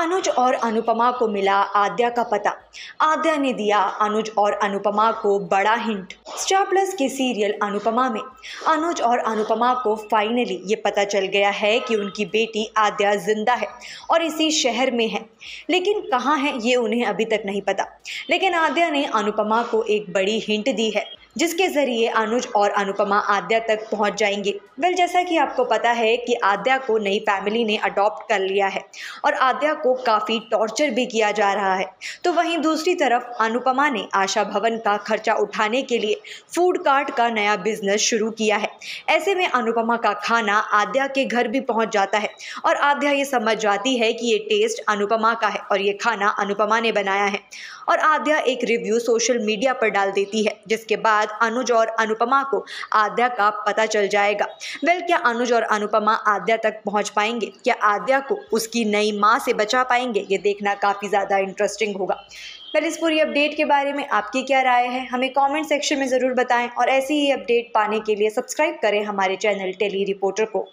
अनुज और अनुपमा को मिला आद्या का पता। आद्या ने दिया अनुज और अनुपमा को बड़ा हिंट। स्टार प्लस के सीरियल अनुपमा में अनुज और अनुपमा को फाइनली ये पता चल गया है कि उनकी बेटी आद्या जिंदा है और इसी शहर में है, लेकिन कहाँ है ये उन्हें अभी तक नहीं पता। लेकिन आद्या ने अनुपमा को एक बड़ी हिंट दी है जिसके ज़रिए अनुज और अनुपमा आद्या तक पहुंच जाएंगे। जैसा कि आपको पता है कि आद्या को नई फैमिली ने अडॉप्ट कर लिया है और आद्या को काफ़ी टॉर्चर भी किया जा रहा है। तो वहीं दूसरी तरफ अनुपमा ने आशा भवन का खर्चा उठाने के लिए फूड कार्ट का नया बिजनेस शुरू किया है। ऐसे में अनुपमा का खाना आद्या के घर भी पहुँच जाता है और आद्या ये समझ जाती है कि ये टेस्ट अनुपमा का है और ये खाना अनुपमा ने बनाया है, और आद्या एक रिव्यू सोशल मीडिया पर डाल देती है जिसके बाद अनुज और अनुपमा को आद्या का पता चल जाएगा। क्या अनुज और अनुपमा आद्या तक पहुंच पाएंगे? क्या आद्या को उसकी नई माँ से बचा पाएंगे? ये देखना काफ़ी ज़्यादा इंटरेस्टिंग होगा। पर इस पूरी अपडेट के बारे में आपकी क्या राय है हमें कमेंट सेक्शन में ज़रूर बताएं और ऐसी ही अपडेट पाने के लिए सब्सक्राइब करें हमारे चैनल टेली रिपोर्टर को।